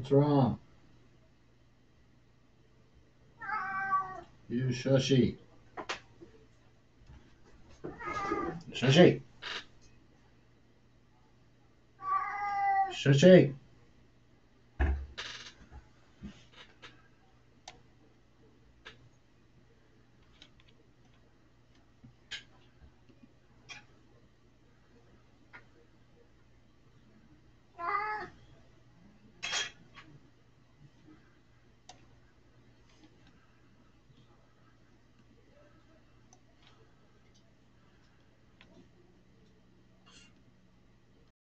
What's wrong? You shushy. Shushy. Shushy.